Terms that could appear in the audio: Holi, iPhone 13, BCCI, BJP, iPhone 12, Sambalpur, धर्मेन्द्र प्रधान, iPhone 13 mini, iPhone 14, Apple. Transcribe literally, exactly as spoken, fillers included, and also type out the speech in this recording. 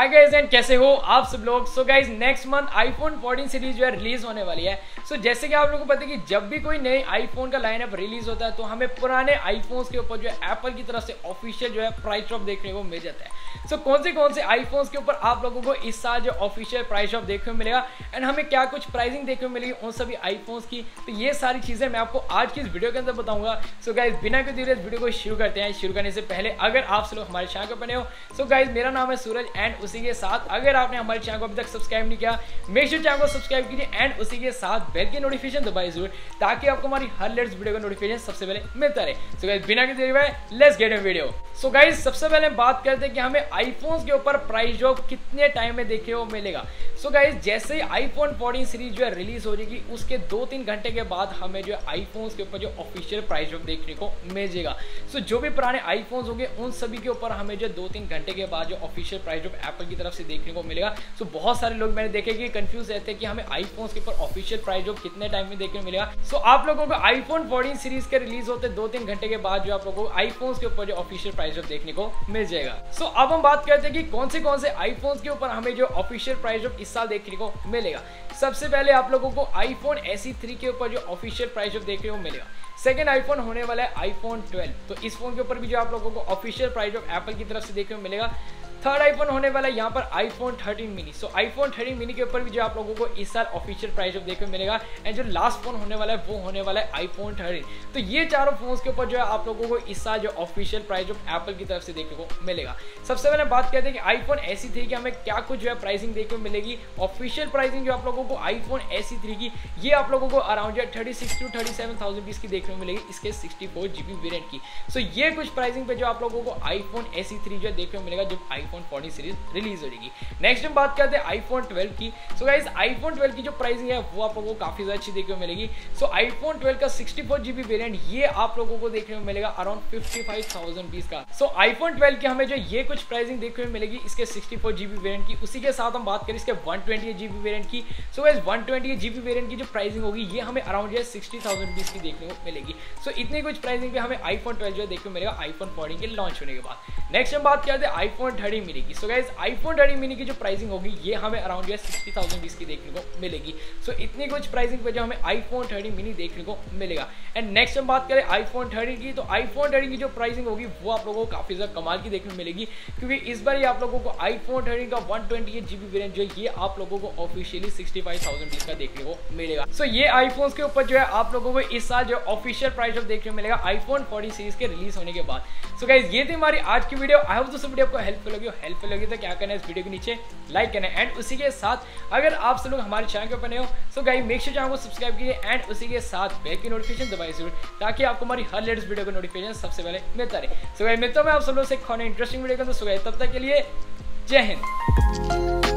Hi guys and कैसे हो आप सब लोग। So guys next month iPhone fourteen series जो है रिलीज होने वाली है। सो so, जैसे कि आप लोगों को पता है कि जब भी कोई नए आईफोन का लाइनअप रिलीज होता है तो हमें पुराने आईफोन्स के ऊपर जो है एप्पल की तरफ से ऑफिशियल जो है प्राइस ड्रॉप देखने को मिल जाता है। सो so, कौन से कौन से आईफोन्स के ऊपर आप लोगों को इस साल जो ऑफिशियल प्राइस ड्रॉप देखने को मिलेगा एंड हमें क्या कुछ प्राइसिंग देखने को मिलेगी उन सभी आईफोन्स की, तो ये सारी चीज़ें मैं आपको आज की इस वीडियो के अंदर बताऊंगा। सो so, गाइज बिना कोई देरी इस वीडियो को शुरू करते हैं। शुरू करने से पहले अगर आप सब लोग हमारे चैनल पर बने हो, सो so, गाइज मेरा नाम है सूरज एंड उसी के साथ अगर आपने हमारे चैनल को अभी तक सब्सक्राइब नहीं किया, मेक श्योर चैनल को सब्सक्राइब कीजिए एंड उसी के साथ बेल की नोटिफिकेशन दबाइए जरूर ताकि आपको हमारी हर लेटेस्ट वीडियो का नोटिफिकेशन सबसे पहले मिलता रहे। सो गाइस बिना किसी देरी भाई let's get a video. So guys सबसे पहले बात करते हैं कि हमें आईफोन्स के ऊपर प्राइस ड्रॉप कितने टाइम में देखने को मिलेगा। सो so गाइस जैसे ही आईफोन फोर्टीन सीरीज जो है रिलीज हो जाएगी उसके दो तीन घंटे के बाद हमें जो आईफोन्स के ऊपर जो ऑफिशियल प्राइस ड्रॉप देखने को मिल जाएगा। सो so जो भी पुराने आईफोन्स होंगे उन सभी के ऊपर हमें जो दो तीन घंटे के बाद जो ऑफिशियल प्राइस ड्रॉप एप्पल की तरफ से देखने को मिलेगा। सो so बहुत सारे लोग मैंने देखे कि कंफ्यूज रहते हैं कि हमें आईफोन्स के ऊपर ऑफिशियल प्राइस ड्रॉप कितने टाइम में देखने को मिलेगा। सो so आप लोगों को आईफोन फोर्टीन सीरीज के रिलीज होते दो तीन घंटे के बाद जो आप लोगों को आईफोन्स के ऊपर जो ऑफिशियल प्राइस ड्रॉप देखने को मिल जाएगा। सो so अब हम बात करते हैं कि कौन से कौन से आईफोन्स के ऊपर हमें जो ऑफिशियल प्राइस ड्रॉप साल देखने को मिलेगा। सबसे पहले आप लोगों को आईफोन एसई थ्री के ऊपर जो ऑफिशियल प्राइस ड्रॉप देखने को मिलेगा। सेकंड आईफोन होने वाला है आईफोन ट्वेल्व, तो इस फोन के ऊपर भी जो आप लोगों को ऑफिशियल प्राइस ड्रॉप एप्पल की तरफ से देखने को मिलेगा। थर्ड आईफोन होने वाला है यहाँ पर iPhone thirteen mini. So iPhone thirteen mini के ऊपर भी जो आप लोगों को इस साल ऑफिशियल प्राइस ड्रॉप देखने को मिलेगा एंड जो लास्ट फोन होने वाला है वो होने वाला है आईफोन थर्टीन। तो ये चारों फोन्स के ऊपर जो है आप लोगों को इस साल जो ऑफिशियल प्राइस ड्रॉप एप्पल की तरफ से देखने को मिलेगा। सबसे पहले बात करते हैं कि आईफोन एसई थ्री की हमें क्या कुछ जो है प्राइसिंग देखने को मिलेगी। ऑफिशियल प्राइसिंग जो आप लोगों को आईफोन एसई थ्री की ये आप लोगों को अराउंड जो है thirty six to thirty seven thousand piece की देखने को मिलेगी, इसके sixty four G B variant की। सो ये कुछ प्राइसिंग पे जो आप लोगों को आईफोन एसई थ्री जो देखने को मिलेगा जब iPhone फोर्टीन सीरीज रिलीज हो जाएगी। नेक्स्ट हम बात करते हैं आईफोन ट्वेल्व की। सो गाइस आईफोन ट्वेल्व की जो प्राइसिंग है वो आप लोगों को काफी ज्यादा अच्छी देखने को मिलेगी। सो so, आईफोन ट्वेल्व का सिक्सटी फोर जीबी वेरिएंट ये आप लोगों को देखने को मिलेगा around fifty five thousand piece का। सो so, आईफोन ट्वेल्व की हमें जो ये कुछ प्राइसिंग देखने को मिलेगी इसके सिक्सटी फोर जीबी वेरिएंट की। उसी के साथ हम बात करें इसके one twenty eight GB variant की। So guys one twenty eight GB variant की जो प्राइसिंग होगी ये हमें अराउंड जो सिक्सटी थाउजेंड पीस की देखने को मिलेगी। सो so, इतने कुछ प्राइसिंग पे हमें आईफोन ट्वेल्व जो देखने को मिलेगा आईफोन फोर्टीन के लॉन्च होने के बाद। नेक्स्ट हम बात करते हैं आईफोन थर्टीन मिनी की। So guys iPhone thirteen mini की जो प्राइसिंग होगी ये हमें अराउंड जो है सिक्सटी थाउजेंड पीस की देखने को मिलेगी। सो so, इतनी कुछ प्राइसिंग पे जो हमें आईफोन थर्टीन मिनी देखने को मिलेगा। एंड नेक्स्ट हम बात करें आईफोन थर्टीन की, तो आईफोन थर्टीन की जो प्राइसिंग होगी वो आप लोगों को काफ़ी ज़्यादा कमाल की देखने को मिलेगी क्योंकि इस बार ये आप लोगों को आईफोन थर्टीन का one twenty eight G B variant जो ये आप लोगों को officially sixty five thousand piece का देखने को मिलेगा। सो so, ये आईफोन्स के ऊपर जो है आप लोगों को इस साल जो ऑफिशियल प्राइस ऑफ देखने को मिलेगा आईफोन फोर्टीन सीरीज के रिलीज होने के बाद। सो so, गाइस ये थी हमारी आज की वीडियो। आई होप दोस्तों वीडियो आपको हेल्पफुल होगी। हेल्पफुल लगी तो क्या करना है इस वीडियो के नीचे लाइक करना है एंड उसी के साथ अगर आप सब लोग हमारे चैनल पर नए हो so guys make sure channel को सब्सक्राइब कीजिए एंड उसी के साथ बेल की नोटिफिकेशन दबाइए जरूर ताकि आपको हमारी हर लेटेस्ट वीडियो का नोटिफिकेशन सबसे पहले मिलता रहे। सो गाइस मिलता हूं मैं आप सब लोग से खाने इंटरेस्टिंग वीडियो का। तो सो गाइस तब तक के लिए जय हिंद।